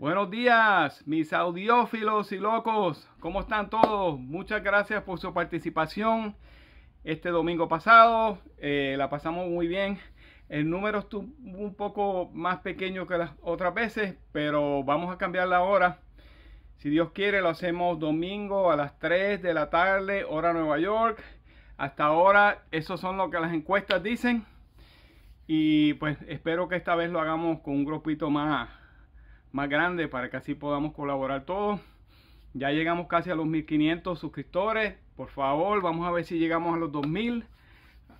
Buenos días, mis audiófilos y locos. ¿Cómo están todos? Muchas gracias por su participación este domingo pasado. La pasamos muy bien. El número estuvo un poco más pequeño que las otras veces, pero vamos a cambiar la hora. Si Dios quiere, lo hacemos domingo a las 3 de la tarde, hora Nueva York. Hasta ahora, eso son lo que las encuestas dicen. Y pues espero que esta vez lo hagamos con un grupito más grande para que así podamos colaborar todos. Ya llegamos casi a los 1500 suscriptores. Por favor, vamos a ver si llegamos a los 2000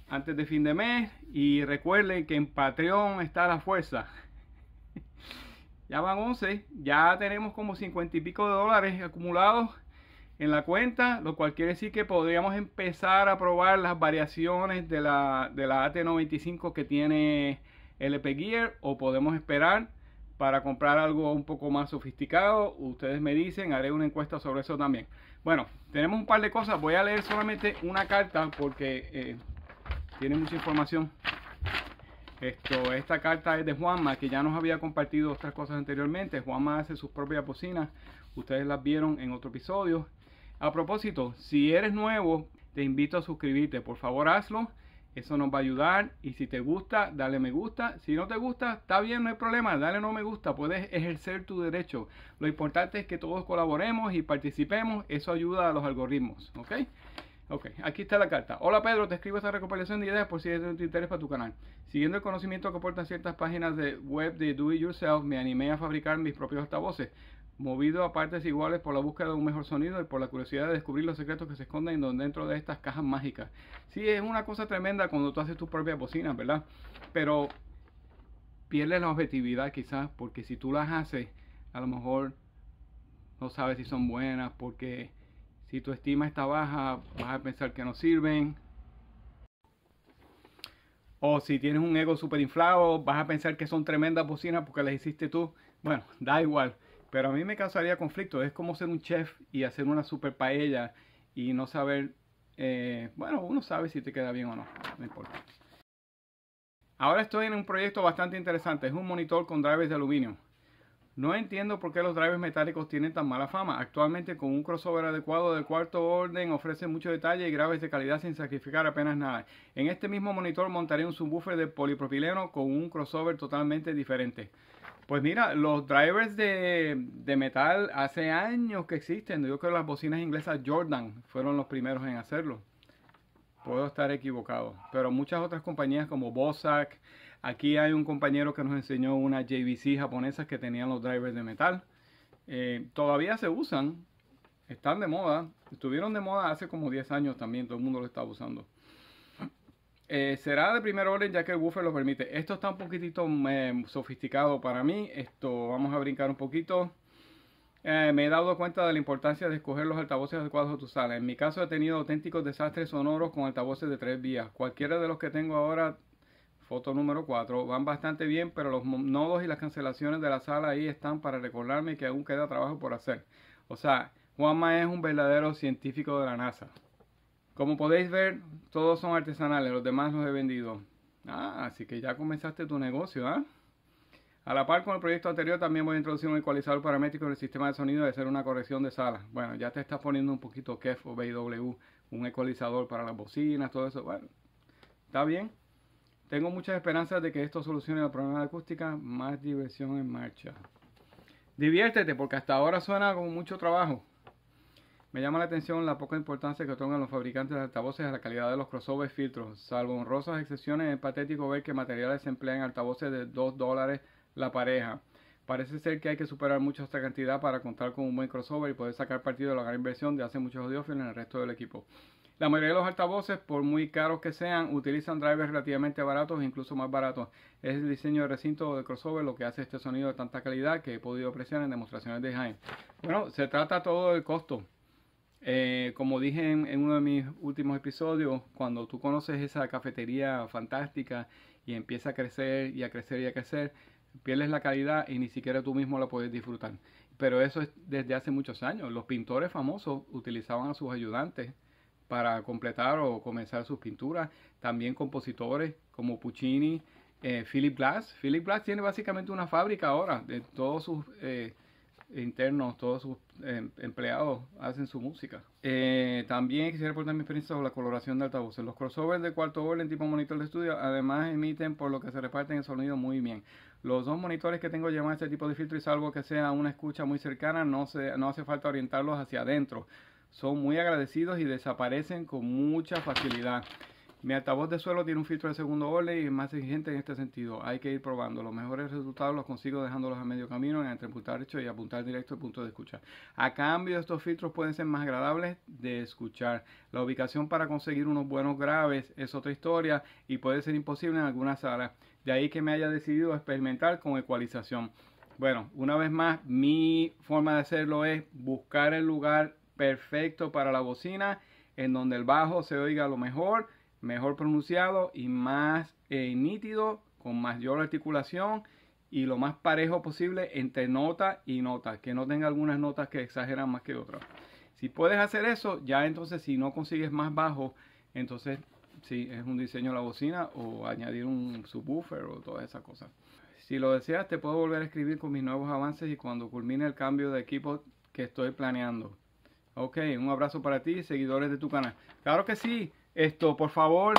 antes de fin de mes. Y recuerden que en Patreon está la fuerza. Ya van 11, ya tenemos como 50 y pico de dólares acumulados en la cuenta, lo cual quiere decir que podríamos empezar a probar las variaciones de la AT95 que tiene LP Gear, o podemos esperar para comprar algo un poco más sofisticado. Ustedes me dicen, haré una encuesta sobre eso también. Bueno, tenemos un par de cosas. Voy a leer solamente una carta porque tiene mucha información. Esta carta es de Juanma, que ya nos había compartido otras cosas anteriormente. Juanma hace sus propias bocinas. Ustedes las vieron en otro episodio. A propósito, si eres nuevo, te invito a suscribirte. Por favor, hazlo. Eso nos va a ayudar, y si te gusta, dale me gusta. Si no te gusta, está bien, no hay problema, dale no me gusta. Puedes ejercer tu derecho. Lo importante es que todos colaboremos y participemos. Eso ayuda a los algoritmos, ¿ok? Ok, aquí está la carta. Hola Pedro, te escribo esta recopilación de ideas por si es de tu interés para tu canal. Siguiendo el conocimiento que aportan ciertas páginas de web de Do It Yourself, me animé a fabricar mis propios altavoces, movido a partes iguales por la búsqueda de un mejor sonido y por la curiosidad de descubrir los secretos que se esconden dentro de estas cajas mágicas. Sí, es una cosa tremenda cuando tú haces tus propias bocinas, ¿verdad? Pero pierdes la objetividad quizás, porque si tú las haces, a lo mejor no sabes si son buenas, porque si tu estima está baja, vas a pensar que no sirven. O si tienes un ego súper inflado, vas a pensar que son tremendas bocinas porque las hiciste tú. Bueno, da igual. Pero a mí me causaría conflicto. Es como ser un chef y hacer una super paella y no saber... bueno, uno sabe si te queda bien o no. No importa. Ahora estoy en un proyecto bastante interesante. Es un monitor con drivers de aluminio. No entiendo por qué los drivers metálicos tienen tan mala fama. Actualmente, con un crossover adecuado de cuarto orden, ofrecen mucho detalle y graves de calidad sin sacrificar apenas nada. En este mismo monitor montaré un subwoofer de polipropileno con un crossover totalmente diferente. Pues mira, los drivers de metal hace años que existen. Yo creo que las bocinas inglesas Jordan fueron los primeros en hacerlo. Puedo estar equivocado. Pero muchas otras compañías como Bozak. Aquí hay un compañero que nos enseñó una JVC japonesa que tenían los drivers de metal. Todavía se usan. Están de moda. Estuvieron de moda hace como 10 años también. Todo el mundo lo estaba usando. Será de primer orden ya que el woofer lo permite. Esto está un poquitito sofisticado para mí. Vamos a brincar un poquito. Me he dado cuenta de la importancia de escoger los altavoces adecuados a tu sala. En mi caso he tenido auténticos desastres sonoros con altavoces de 3 vías. Cualquiera de los que tengo ahora, foto número 4, van bastante bien, pero los nodos y las cancelaciones de la sala ahí están para recordarme que aún queda trabajo por hacer. O sea, Juanma es un verdadero científico de la NASA. Como podéis ver, todos son artesanales, los demás los he vendido. Ah, así que ya comenzaste tu negocio, ¿ah? A la par con el proyecto anterior también voy a introducir un ecualizador paramétrico en el sistema de sonido de hacer una corrección de sala. Bueno, ya te estás poniendo un poquito KEF o BW, un ecualizador para las bocinas, todo eso. Bueno, está bien. Tengo muchas esperanzas de que esto solucione el problema de acústica. Más diversión en marcha. Diviértete, porque hasta ahora suena como mucho trabajo. Me llama la atención la poca importancia que otorgan los fabricantes de altavoces a la calidad de los crossover filtros. Salvo honrosas excepciones, es patético ver que materiales se emplean en altavoces de $2 la pareja. Parece ser que hay que superar mucho esta cantidad para contar con un buen crossover y poder sacar partido de la gran inversión de hace muchos audiófilos en el resto del equipo. La mayoría de los altavoces, por muy caros que sean, utilizan drivers relativamente baratos e incluso más baratos. Es el diseño de recinto o de crossover lo que hace este sonido de tanta calidad que he podido apreciar en demostraciones de Jaime. Bueno, se trata todo del costo. Como dije en uno de mis últimos episodios, cuando tú conoces esa cafetería fantástica y empieza a crecer y a crecer y a crecer, pierdes la calidad y ni siquiera tú mismo la puedes disfrutar. Pero eso es desde hace muchos años. Los pintores famosos utilizaban a sus ayudantes para completar o comenzar sus pinturas. También compositores como Puccini, Philip Glass. Philip Glass tiene básicamente una fábrica ahora de todos sus internos, todos sus empleados hacen su música. También quisiera reportar mi experiencia sobre la coloración de altavoces. Los crossovers de cuarto over en tipo monitor de estudio además emiten, por lo que se reparten el sonido muy bien. Los dos monitores que tengo llevan este tipo de filtro y salvo que sea una escucha muy cercana, no hace falta orientarlos hacia adentro. Son muy agradecidos y desaparecen con mucha facilidad. Mi altavoz de suelo tiene un filtro de segundo orden y es más exigente en este sentido. Hay que ir probando. Los mejores resultados los consigo dejándolos a medio camino entre apuntar derecho y apuntar directo al punto de escucha. A cambio, estos filtros pueden ser más agradables de escuchar. La ubicación para conseguir unos buenos graves es otra historia y puede ser imposible en algunas salas. De ahí que me haya decidido experimentar con ecualización. Bueno, una vez más, mi forma de hacerlo es buscar el lugar perfecto para la bocina, en donde el bajo se oiga lo mejor, mejor pronunciado y más nítido, con mayor articulación y lo más parejo posible entre nota y nota, que no tenga algunas notas que exageran más que otras. Si puedes hacer eso, ya entonces si no consigues más bajo, entonces si es un diseño de la bocina o añadir un subwoofer o todas esas cosas. Si lo deseas, te puedo volver a escribir con mis nuevos avances y cuando culmine el cambio de equipo que estoy planeando. Ok, un abrazo para ti, seguidores de tu canal. Claro que sí. Por favor,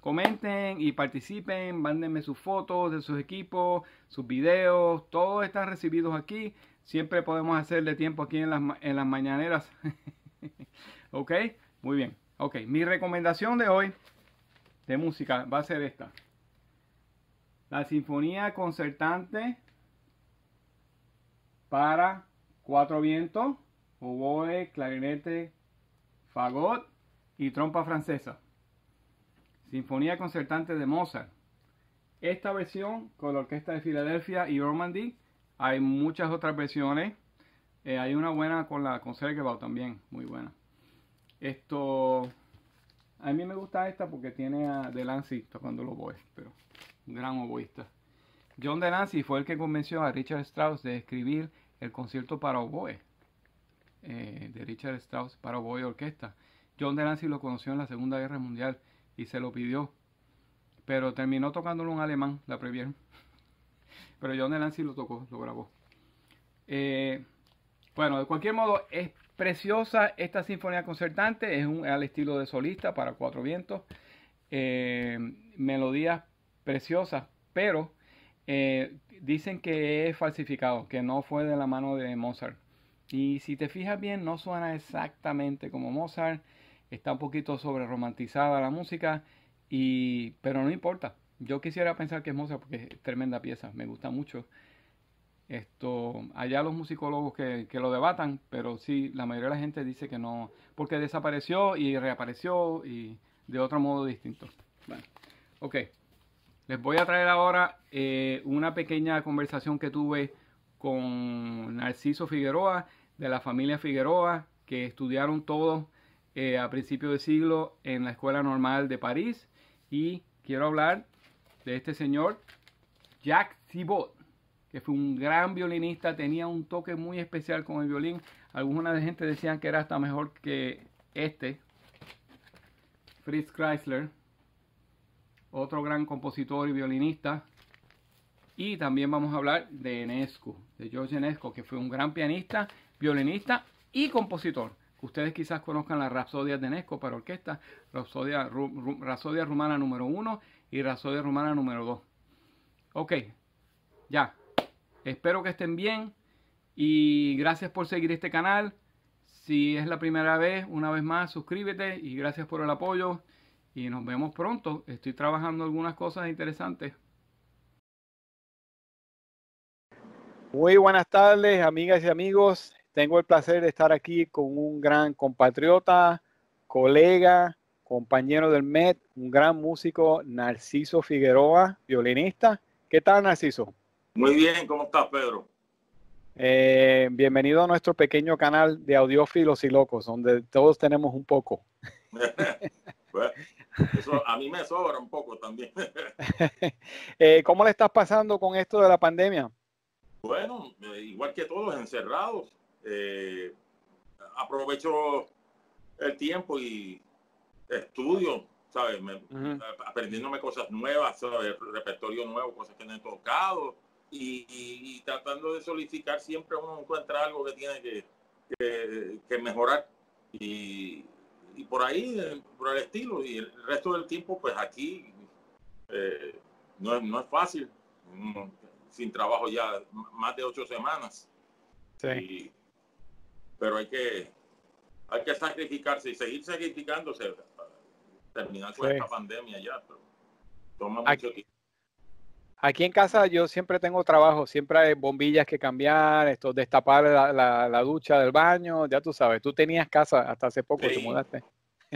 comenten y participen, mándenme sus fotos de sus equipos, sus videos, todos están recibidos aquí. Siempre podemos hacerle tiempo aquí en las mañaneras. Ok, muy bien. Ok, mi recomendación de hoy de música va a ser esta. La Sinfonía Concertante para cuatro vientos, oboe, clarinete, fagot y trompa francesa. Sinfonía Concertante de Mozart. Esta versión con la Orquesta de Filadelfia y Ormandy. Hay muchas otras versiones. Hay una buena con la Concertgebouw también, muy buena. A mí me gusta esta porque tiene a De Lancie tocando el oboe, pero un gran oboísta. John De Lancie fue el que convenció a Richard Strauss de escribir el concierto para oboe, de Richard Strauss para oboe y orquesta. John De Lancie lo conoció en la Segunda Guerra Mundial y se lo pidió, pero terminó tocándolo un alemán, la Previer. Pero John De Lancie lo tocó, lo grabó. Bueno, de cualquier modo, es preciosa esta Sinfonía Concertante, es al estilo de solista para cuatro vientos, melodías preciosas, pero dicen que es falsificado, que no fue de la mano de Mozart. Y si te fijas bien, no suena exactamente como Mozart. Está un poquito sobre romantizada la música, pero no importa. Yo quisiera pensar que es Mozart porque es tremenda pieza, me gusta mucho. Allá los musicólogos que lo debatan, pero sí, la mayoría de la gente dice que no, porque desapareció y reapareció y de otro modo distinto. Bueno, ok, les voy a traer ahora una pequeña conversación que tuve con Narciso Figueroa, de la familia Figueroa, que estudiaron todos a principios de siglo en la Escuela Normal de París. Y quiero hablar de este señor Jacques Thibaud, que fue un gran violinista, tenía un toque muy especial con el violín. Algunas gente decían que era hasta mejor que Fritz Kreisler, otro gran compositor y violinista. Y también vamos a hablar de Enescu, de George Enescu, que fue un gran pianista, violinista y compositor. Ustedes quizás conozcan las rapsodias de Enescu para orquesta, Rapsodia Rumana número 1 y Rapsodia Rumana número 2. Ok, ya. Espero que estén bien y gracias por seguir este canal. Si es la primera vez, una vez más, suscríbete y gracias por el apoyo. Y nos vemos pronto. Estoy trabajando algunas cosas interesantes. Muy buenas tardes, amigas y amigos. Tengo el placer de estar aquí con un gran compatriota, colega, compañero del MED, un gran músico, Narciso Figueroa, violinista. ¿Qué tal, Narciso? Muy bien, ¿cómo estás, Pedro? Bienvenido a nuestro pequeño canal de audiófilos y locos, donde todos tenemos un poco. Bueno, eso a mí me sobra un poco también. ¿Cómo le estás pasando con esto de la pandemia? Bueno, igual que todos, encerrados. Aprovecho el tiempo y estudio, ¿sabes? Aprendiéndome cosas nuevas, ¿sabes? Repertorio nuevo, cosas que no he tocado. y tratando de solicitar, siempre uno encuentra algo que tiene que mejorar y por ahí, por el estilo, y el resto del tiempo pues aquí no es fácil, sin trabajo ya más de 8 semanas. Sí. Pero hay que sacrificarse y seguir sacrificándose para terminar con esta pandemia ya, pero toma mucho tiempo. Aquí en casa yo siempre tengo trabajo, siempre hay bombillas que cambiar, esto, destapar la ducha del baño, ya tú sabes. Tú tenías casa hasta hace poco, te mudaste.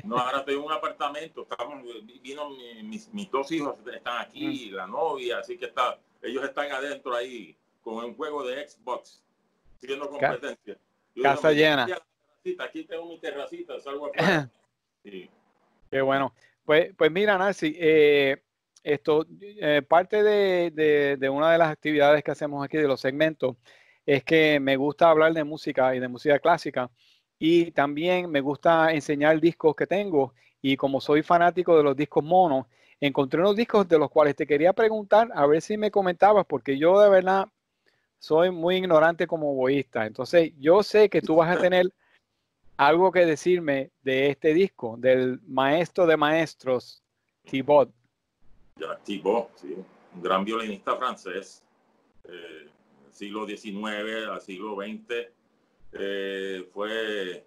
No, ahora estoy en un apartamento, vino mis 2 hijos, están aquí, la novia, así que ellos están adentro ahí con un juego de Xbox, siguiendo competencia. Casa llena. Aquí tengo mi terracita, salgo afuera. Sí. Qué bueno. Pues mira, Narci, parte de una de las actividades que hacemos aquí, de los segmentos, es que me gusta hablar de música y de música clásica, y también me gusta enseñar discos que tengo, y como soy fanático de los discos monos, encontré unos discos de los cuales te quería preguntar, a ver si me comentabas, porque yo de verdad soy muy ignorante como oboísta. Entonces yo sé que tú vas a tener algo que decirme de este disco, del maestro de maestros, Thibaud. Jacques Thibaud, sí, un gran violinista francés, siglo XIX al siglo XX. Fue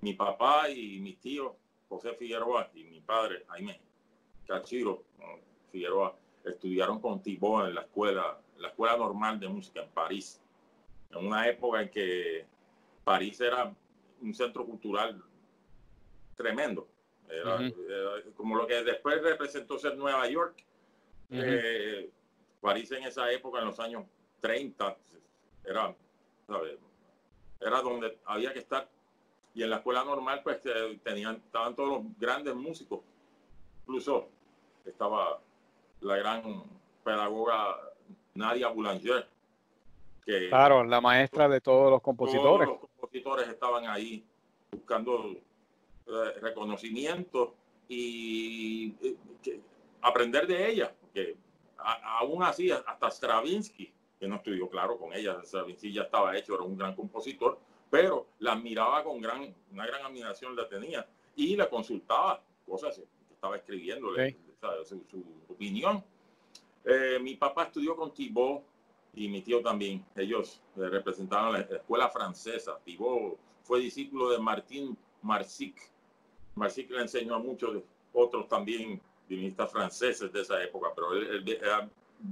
mi papá y mis tíos, José Figueroa y mi padre, Jaime Cachiro Figueroa, estudiaron con Thibaud en la escuela normal de música en París, en una época en que París era un centro cultural tremendo. Era como lo que después representó ser Nueva York. París en esa época, en los años 30, era donde había que estar. Y en la escuela normal pues estaban todos los grandes músicos. Incluso estaba la gran pedagoga Nadia Boulanger. Claro, la maestra de todos los compositores. Todos los compositores estaban ahí buscando reconocimiento y aprender de ella, porque aún así hasta Stravinsky, que no estudió claro con ella, Stravinsky ya estaba hecho, era un gran compositor, pero la admiraba con una gran admiración, la tenía, y la consultaba, cosas que estaba escribiendo, su opinión. Mi papá estudió con Thibaud y mi tío también, ellos representaron la escuela francesa. Thibaud fue discípulo de Martin Marsick le enseñó a muchos otros también violinistas franceses de esa época, pero él era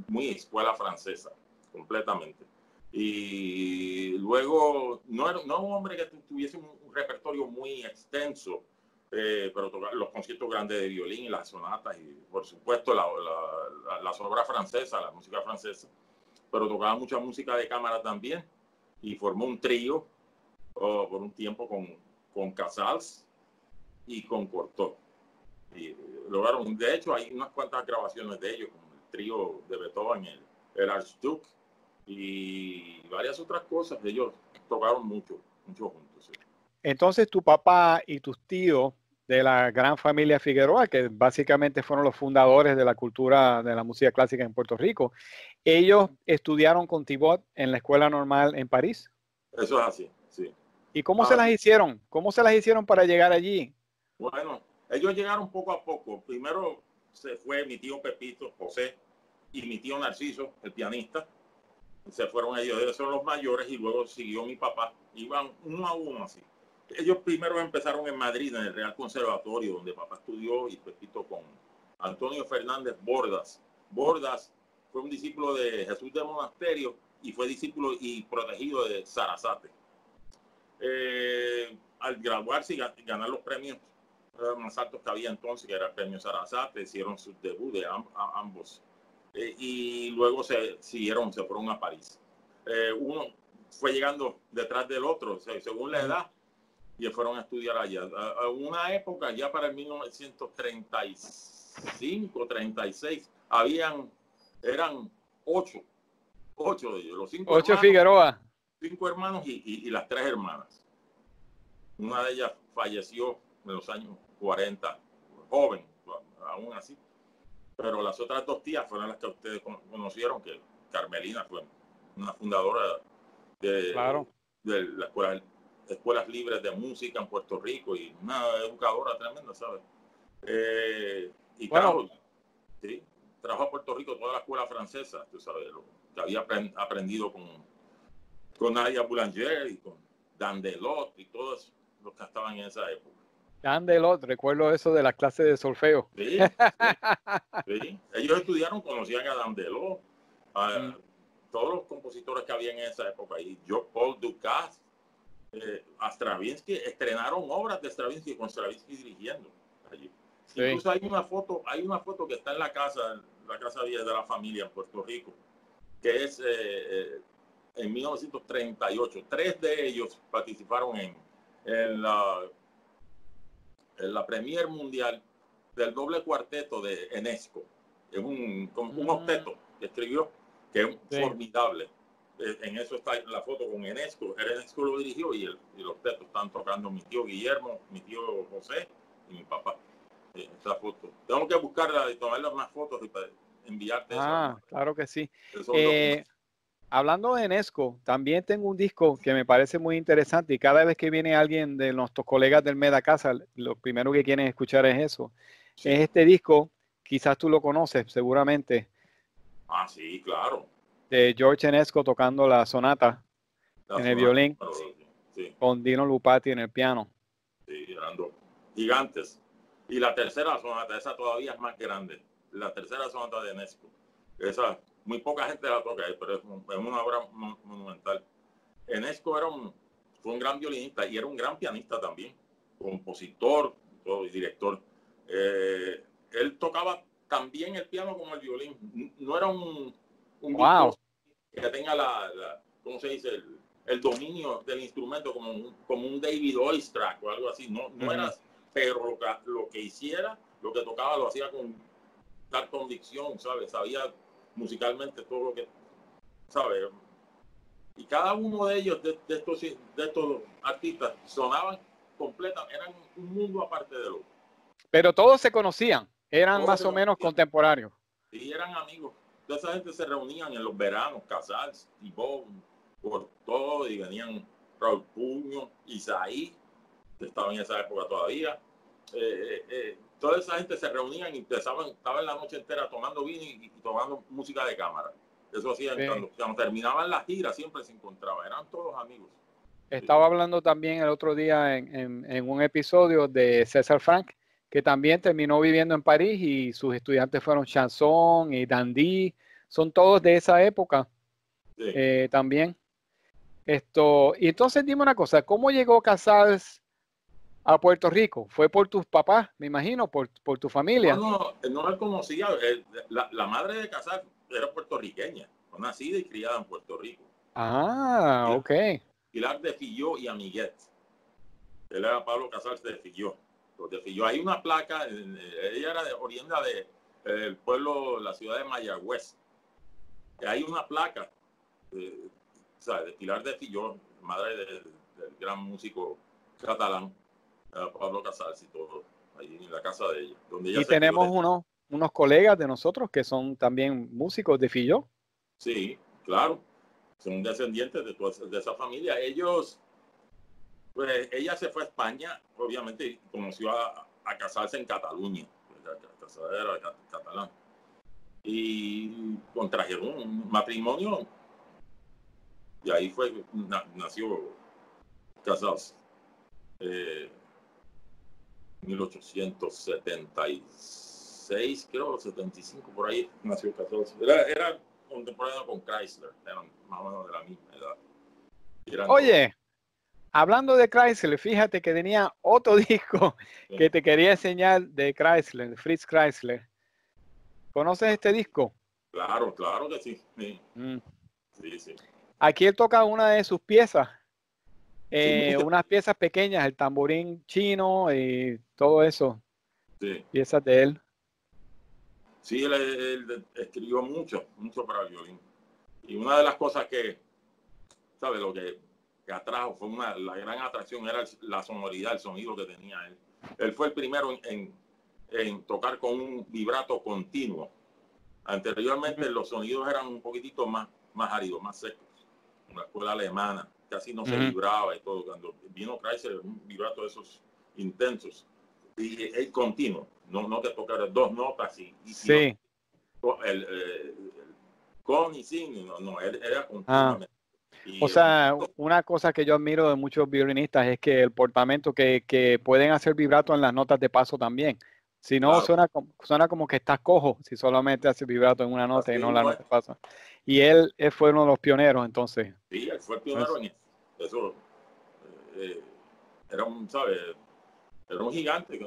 muy escuela francesa, completamente. Y luego, no un hombre que tuviese un repertorio muy extenso, pero los conciertos grandes de violín y las sonatas, y por supuesto las obras francesas, la música francesa, pero tocaba mucha música de cámara también, y formó un trío por un tiempo con Casals y con Cortot. Y lograron, de hecho, hay unas cuantas grabaciones de ellos, como el trío de Beethoven, el Archduke y varias otras cosas. Ellos tocaron mucho juntos. Sí. Entonces, tu papá y tus tíos de la gran familia Figueroa, que básicamente fueron los fundadores de la cultura de la música clásica en Puerto Rico, ellos estudiaron con Thibaud en la escuela normal en París. Eso es así, sí. ¿Y cómo se las hicieron? ¿Cómo se las hicieron para llegar allí? Bueno, ellos llegaron poco a poco. Primero se fue mi tío Pepito, José, y mi tío Narciso, el pianista. Se fueron ellos, ellos son los mayores, y luego siguió mi papá. Iban uno a uno así. Ellos primero empezaron en Madrid, en el Real Conservatorio, donde papá estudió, y Pepito con Antonio Fernández Bordas. Bordas fue un discípulo de Jesús de Monasterio y fue discípulo y protegido de Sarasate. Al graduarse y ganar los premios más altos que había entonces, que era el premio Sarasate, hicieron su debut de ambos, y luego se fueron a París. Uno fue llegando detrás del otro, según la edad, y fueron a estudiar allá. A una época, ya para el 1935, 36, eran 8 de ellos, los 5 hermanos, Figueroa. 5 hermanos y las 3 hermanas. Una de ellas falleció en los años 40, joven, aún así. Pero las otras 2 tías fueron las que ustedes conocieron, que Carmelina fue una fundadora de, claro, de las escuelas libres de música en Puerto Rico y una educadora tremenda, ¿sabes? Y bueno, claro, sí, trajo a Puerto Rico toda la escuela francesa, tú sabes, lo que había aprendido con Nadia Boulanger y con Dandelot y todos los que estaban en esa época. Dandelot, recuerdo eso de las clases de solfeo. Sí, sí, sí. Ellos estudiaron, conocían a Dandelot, a todos los compositores que había en esa época. Y yo, Paul Dukas, a Stravinsky, estrenaron obras de Stravinsky con Stravinsky dirigiendo allí. Sí. Incluso hay una foto que está en la casa vieja de la familia en Puerto Rico, que es en 1938. 3 de ellos participaron en la premier mundial del doble cuarteto de Enescu. Es un octeto que escribió, que es formidable. En eso está la foto con Enescu. Enescu lo dirigió y los octetos están tocando mi tío Guillermo, mi tío José y mi papá. Esa foto. Tengo que buscarla y tomarle más fotos y para enviarte. Ah, esa. Claro que sí. Hablando de Enescu, también tengo un disco que me parece muy interesante y cada vez que viene alguien de nuestros colegas del Medacasa, lo primero que quieren escuchar es eso. Sí. Es este disco, quizás tú lo conoces seguramente. Ah, sí, claro. De George Enescu tocando la sonata el violín, claro, sí, con Dinu Lipatti en el piano. Sí, eran dos gigantes. Y la tercera sonata, esa todavía es más grande. La tercera sonata de Enescu. Esa... muy poca gente la toca, pero es una obra monumental. Enescu fue un gran violinista y era un gran pianista también, compositor y director. Él tocaba también el piano como el violín. No era un wow, que tenga ¿cómo se dice? El dominio del instrumento como un David Oistrak o algo así. No era, pero lo que tocaba lo hacía con tal convicción, ¿sabes? Sabía musicalmente todo lo que sabe, y cada uno de ellos de estos artistas sonaban completos, eran un mundo aparte del otro, pero todos se conocían, eran todos más o menos contemporáneos y eran amigos. Toda esa gente se reunían en los veranos, Casals, Thibaud, Cortot, y venían Raoul Pugno, Isaí, que estaba en esa época todavía. Toda esa gente se reunían y estaban la noche entera tomando vino y tomando música de cámara. Eso hacían, sí, cuando terminaban las giras, siempre se encontraban, eran todos amigos. Estaba hablando también el otro día en un episodio de César Frank, que también terminó viviendo en París y sus estudiantes fueron Chanson y Dandy, son todos de esa época, sí, también. Y entonces dime una cosa, ¿cómo llegó Casals a Puerto Rico? ¿Fue por tus papás, me imagino, por tu familia? No la conocía. La madre de Casals era puertorriqueña, nacida y criada en Puerto Rico. Ah, ok. Pilar de Figueroa y Amiguet. Él era Pablo Casals de Figueroa. Hay una placa, ella era oriunda del pueblo, la ciudad de Mayagüez. Hay una placa, ¿sabes? De Pilar de Figueroa, madre del gran músico catalán Pablo Casals, y todo ahí en la casa de ella, donde ella. Y tenemos unos colegas de nosotros que son también músicos de Filló. Sí, claro, son descendientes de esa familia. Ellos, pues ella se fue a España, obviamente, y conoció a Casals en Cataluña. Casals era catalán. Y contrajeron un matrimonio y ahí nació Casals. 1876, creo, 75, por ahí nació Casals. Era contemporáneo con Kreisler, eran más o menos de la misma edad. Oye, hablando de Kreisler, fíjate que tenía otro disco que te quería enseñar de Kreisler, de Fritz Kreisler. ¿Conoces este disco? Claro, claro que sí. Sí, sí, sí. Aquí él toca una de sus piezas. Unas piezas pequeñas, el tamborín chino y todo eso. Sí. Piezas de él. Sí, él escribió mucho para el violín. Y una de las cosas que, ¿sabes? Lo que atrajo fue la gran atracción era la sonoridad, el sonido que tenía él. Él fue el primero en tocar con un vibrato continuo. Anteriormente los sonidos eran un poquitito más áridos, más secos. Una escuela alemana, casi no se vibraba y todo. Cuando vino Kreisler, un vibrato de esos intensos. Y el continuo, no te tocar dos notas y sí. No, con y sin, no, él era continuamente. O sea, una cosa que yo admiro de muchos violinistas es que el portamento que pueden hacer vibrato en las notas de paso también. Si no, claro, suena como que estás cojo si solamente hace vibrato en una nota. Así y no la nota de paso. Y él fue uno de los pioneros, entonces. Sí, él fue el pionero en eso. Era un, ¿sabes? Era un gigante.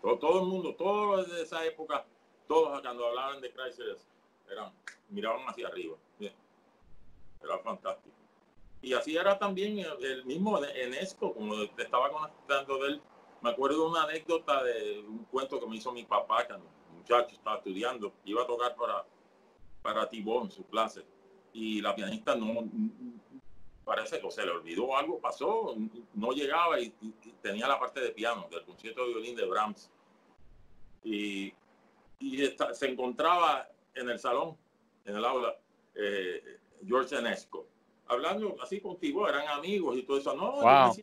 Todo el mundo, todos de esa época, todos cuando hablaban de Kreisler, miraban hacia arriba. Era fantástico. Y así era también el mismo Enescu, como te estaba contando de él. Me acuerdo de una anécdota de un cuento que me hizo mi papá, cuando un muchacho estaba estudiando, iba a tocar para Thibaud en su clase. Y la pianista no, parece que se le olvidó algo, pasó, no llegaba y tenía la parte de piano del concierto de violín de Brahms. Se encontraba en el salón, en el aula, George Enescu, hablando así con Thibaud, eran amigos y todo eso. No, wow.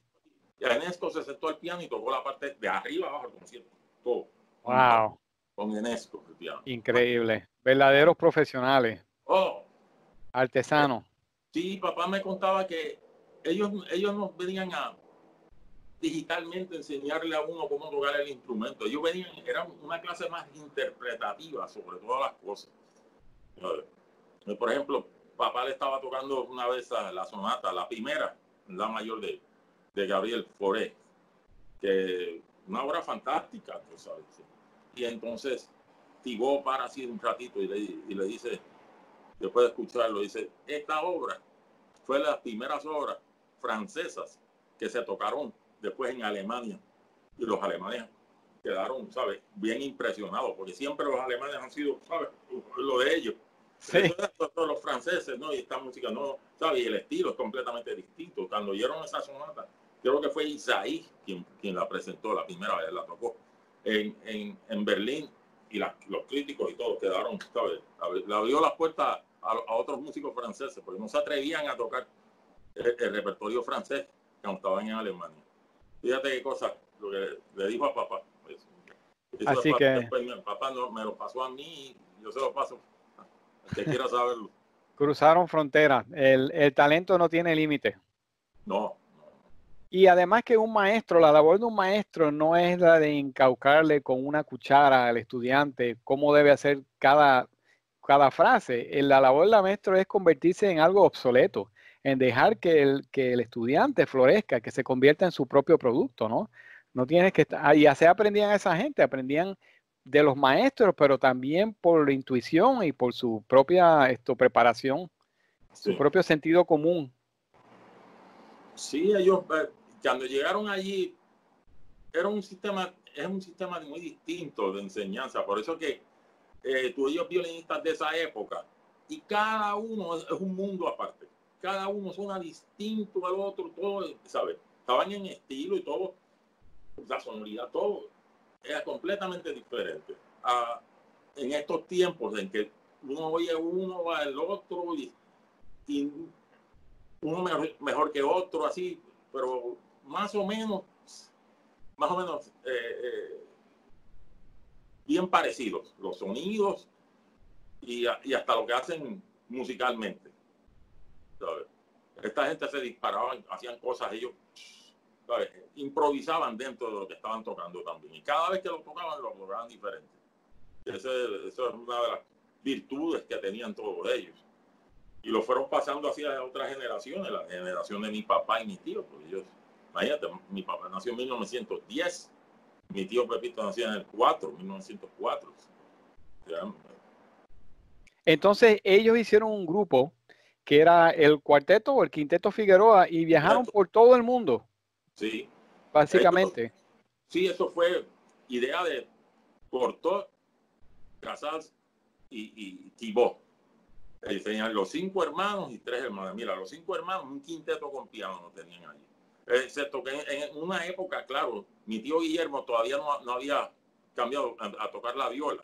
Enescu se sentó al piano y tocó la parte de arriba abajo del concierto, todo. Wow. Con Enescu el piano. Increíble. Verdaderos profesionales. Oh. Artesanos. Sí, papá me contaba que ellos nos venían a digitalmente enseñarle a uno cómo tocar el instrumento. Ellos venían, era una clase más interpretativa sobre todas las cosas. Por ejemplo, papá le estaba tocando una vez la sonata, la primera, la mayor de Gabriel Fauré, que una obra fantástica, tú sabes. Y entonces Thibaud para así un ratito y le dice, después de escucharlo, dice, esta obra fue de las primeras obras francesas que se tocaron después en Alemania. Y los alemanes quedaron, ¿sabes?, bien impresionados, porque siempre los alemanes han sido, ¿sabes?, lo de ellos. Sí. Todos los franceses, ¿no? Y esta música, no, ¿sabes? Y el estilo es completamente distinto. Cuando oyeron esa sonata, creo que fue Isaí quien la presentó la primera vez, la tocó en Berlín, y los críticos y todos quedaron, ¿sabes? Le abrió las puertas a otros músicos franceses, porque no se atrevían a tocar el repertorio francés cuando estaban en Alemania. Fíjate qué cosa, lo que le dijo a papá. Eso así que después, papá me lo pasó a mí y yo se lo paso. Que quiera saberlo. Cruzaron fronteras. El talento no tiene límite. No. Y además que un maestro, la labor de un maestro no es la de encaucarle con una cuchara al estudiante cómo debe hacer cada frase. La labor del maestro es convertirse en algo obsoleto, en dejar que el estudiante florezca, que se convierta en su propio producto, ¿no? No tienes que estar... Y así aprendían esa gente, aprendían de los maestros, pero también por la intuición y por su propia preparación, sí, su propio sentido común. Sí, ellos cuando llegaron allí es un sistema muy distinto de enseñanza, por eso que ellos violinistas de esa época, y cada uno es un mundo aparte, cada uno suena distinto al otro, todo, ¿sabes? Estaban en estilo y todo, la sonoridad, todo era completamente diferente. En estos tiempos en que uno oye uno, va el otro y uno mejor que otro, así, pero más o menos bien parecidos los sonidos y hasta lo que hacen musicalmente, ¿sabes? Esta gente se disparaban, hacían cosas ellos, ¿sabes? Improvisaban dentro de lo que estaban tocando también, y cada vez que lo tocaban diferente. Eso es una de las virtudes que tenían todos ellos, y lo fueron pasando hacia otras generaciones, la generación de mi papá y mi tío, porque ellos, imagínate, mi papá nació en 1910, mi tío Pepito nació en el 1904. Entonces ellos hicieron un grupo que era el cuarteto o el quinteto Figueroa y viajaron por todo el mundo. Sí. Básicamente. Eso fue idea de Cortot, Casals y Thibaud. Tenían los 5 hermanos y 3 hermanas. Mira, los 5 hermanos, un quinteto con piano tenían allí. Excepto que en una época, claro, mi tío Guillermo todavía no había cambiado a tocar la viola.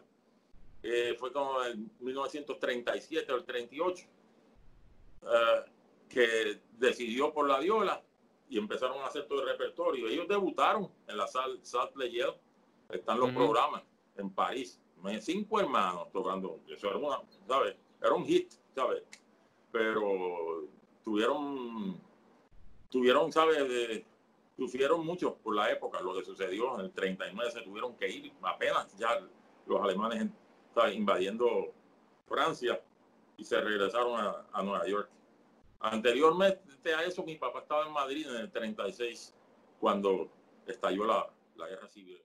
fue como en 1937 o el 38, que decidió por la viola y empezaron a hacer todo el repertorio. Ellos debutaron en la Salle Pleyel, están los programas en París. 5 hermanos tocando, eso era una, ¿sabes? Era un hit, ¿sabes? Pero tuvieron, ¿sabes? Sufrieron mucho por la época, lo que sucedió en el 39, se tuvieron que ir apenas ya los alemanes, ¿sabes?, invadiendo Francia, y se regresaron a Nueva York. Anteriormente a eso, mi papá estaba en Madrid en el 36, cuando estalló la guerra civil.